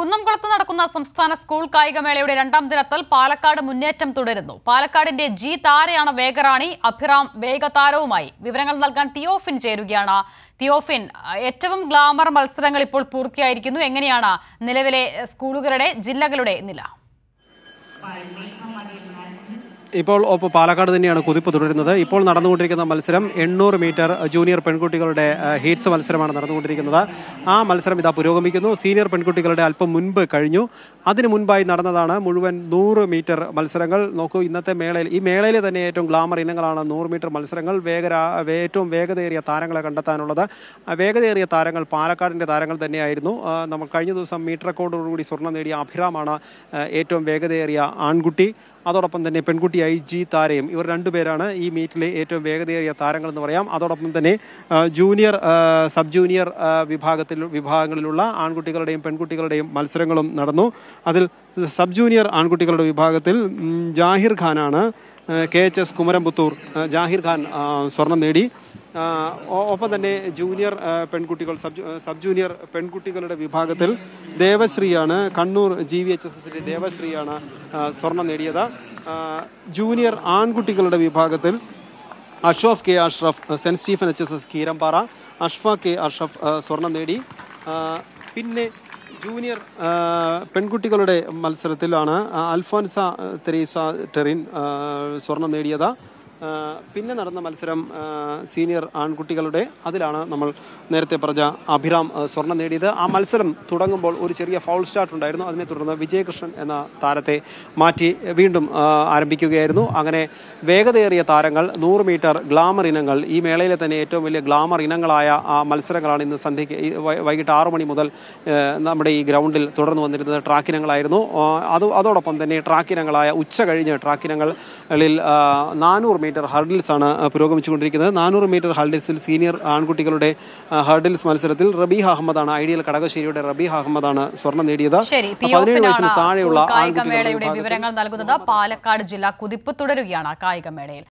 കുന്നംകുളത്ത് നടക്കുന്ന സംസ്ഥാന സ്കൂൾ കായികമേളയുടെ രണ്ടാം ദിനത്തിൽ പാലക്കാട് മുന്നേറ്റം തുടരുന്നു. പാലക്കാടിന്റെ ജി താരയാണ് വേഗറാണി. അഭിറാം വേഗതാരവുമായി വിവരങ്ങൾ നൽകാൻ തിയോഫിൻ ചേരുകയാണ്. തിയോഫിൻ, ഏറ്റവും ഗ്ലാമർ മത്സരങ്ങൾ ഇപ്പോൾ പൂർത്തിയായിരിക്കുന്നു. എങ്ങനെയാണ് നിലവിലെ സ്കൂളുകളുടെ ജില്ലകളുടെ നില? ഇപ്പോൾ പാലക്കാട് തന്നെയാണ് കുതിപ്പ് തുടരുന്നത്. ഇപ്പോൾ നടന്നുകൊണ്ടിരിക്കുന്ന മത്സരം 800 മീറ്റർ ജൂനിയർ പെൺകുട്ടികളുടെ ഹീറ്റ്സ് മത്സരമാണ് നടന്നുകൊണ്ടിരിക്കുന്നത്. ആ മത്സരം ഇതാ പുരോഗമിക്കുന്നു. സീനിയർ പെൺകുട്ടികളുടെ അല്പം മുൻപ് കഴിഞ്ഞു. അതിനു മുൻപായി നടന്നതാണ് മുഴുവൻ 100 മീറ്റർ മത്സരങ്ങൾ. നോക്കൂ, ഇന്നത്തെ മേളയിൽ ഈ മേളയിൽ തന്നെ ഏറ്റവും ഗ്ലാമർ ഇനങ്ങളാണ് 100 മീറ്റർ മത്സരങ്ങൾ. ഏറ്റവും വേഗതയേറിയ താരങ്ങളെ കണ്ടെത്താനുള്ളത്. വേഗതയേറിയ താരങ്ങൾ പാലക്കാടിൻ്റെ താരങ്ങൾ തന്നെയായിരുന്നു. നമ്മൾ കഴിഞ്ഞ ദിവസം മീറ്റർ റെക്കോർഡോടുകൂടി സ്വർണ്ണം നേടിയ അഭിറാമാണ് ഏറ്റവും വേഗതയേറിയ ആൺകുട്ടി. അതോടൊപ്പം തന്നെ പെൺകുട്ടിയായി ജി താരയും. ഇവർ രണ്ടുപേരാണ് ഈ മീറ്റിലെ ഏറ്റവും വേഗതയേറിയ താരങ്ങളെന്ന് പറയാം. അതോടൊപ്പം തന്നെ ജൂനിയർ സബ് ജൂനിയർ വിഭാഗങ്ങളിലുള്ള ആൺകുട്ടികളുടെയും പെൺകുട്ടികളുടെയും മത്സരങ്ങളും നടന്നു. അതിൽ സബ് ജൂനിയർ ആൺകുട്ടികളുടെ വിഭാഗത്തിൽ ജാഹിർ ഖാനാണ് KHS കുമരംപുത്തൂർ ജാഹിർ ഖാൻ സ്വർണം നേടി. ഒപ്പം തന്നെ ജൂനിയർ പെൺകുട്ടികൾ സബ് ജൂനിയർ പെൺകുട്ടികളുടെ വിഭാഗത്തിൽ ദേവശ്രീയാണ്, കണ്ണൂർ GVHSS ദേവശ്രീയാണ് സ്വർണം നേടിയത്. ജൂനിയർ ആൺകുട്ടികളുടെ വിഭാഗത്തിൽ Ashraf K Ashraf saint Stephen HSS Keerampara Ashfa K Ashraf സ്വർണം നേടി. പിന്നെ ജൂനിയർ പെൺകുട്ടികളുടെ മത്സരത്തിലാണ് അൽഫോൻസ തെരീസ ടെറിൻ സ്വർണം നേടിയത്. പിന്നെ നടന്ന മത്സരം സീനിയർ ആൺകുട്ടികളുടെ, അതിലാണ് നമ്മൾ നേരത്തെ പറഞ്ഞ അഭിറാം സ്വർണം നേടിയത്. ആ മത്സരം തുടങ്ങുമ്പോൾ ഒരു ചെറിയ ഫൗൾ സ്റ്റാർട്ട് ഉണ്ടായിരുന്നു. അതിനെ തുടർന്ന് വിജയകൃഷ്ണൻ എന്ന താരത്തെ മാറ്റി വീണ്ടും ആരംഭിക്കുകയായിരുന്നു. അങ്ങനെ വേഗതയേറിയ താരങ്ങൾ, 100 മീറ്റർ ഗ്ലാമർ ഇനങ്ങൾ, ഈ മേളയിലെ തന്നെ ഏറ്റവും വലിയ ഗ്ലാമർ ഇനങ്ങളായ ആ മത്സരങ്ങളാണ് ഇന്ന് സന്ധ്യയ്ക്ക് വൈകിട്ട് 6 മണി മുതൽ നമ്മുടെ ഈ ഗ്രൗണ്ടിൽ തുടർന്ന് വന്നിരുന്നത്. ട്രാക്കിനങ്ങളായിരുന്നു. അതോടൊപ്പം തന്നെ ട്രാക്കിനങ്ങളായ ഉച്ച കഴിഞ്ഞ് ട്രാക്കിനങ്ങളിൽ 400 മീറ്റർ ഹർഡിൽസാണ് പുരോഗമിച്ചുകൊണ്ടിരിക്കുന്നത്. 400 മീറ്റർ ഹർഡിൽസിൽ സീനിയർ ആൺകുട്ടികളുടെ ഹർഡിൽസ് മത്സരത്തിൽ റബീഹ അഹമ്മദാണ്, ഐഡിയൽ കടകശ്ശേരിയുടെ റബീഹ അഹമ്മദാണ് സ്വർണം നേടിയത്. 17 വയസ്സിന് താഴെയുള്ള ആൺകുട്ടികളുടെ വിവരങ്ങൾ നൽകുന്നത്. പാലക്കാട് ജില്ല കുതിപ്പ് തുടരുകയാണ് കായികമേളയിൽ.